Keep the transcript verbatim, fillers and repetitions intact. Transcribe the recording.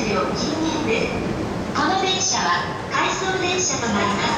線をお気に入り。この電車は回送電車となります。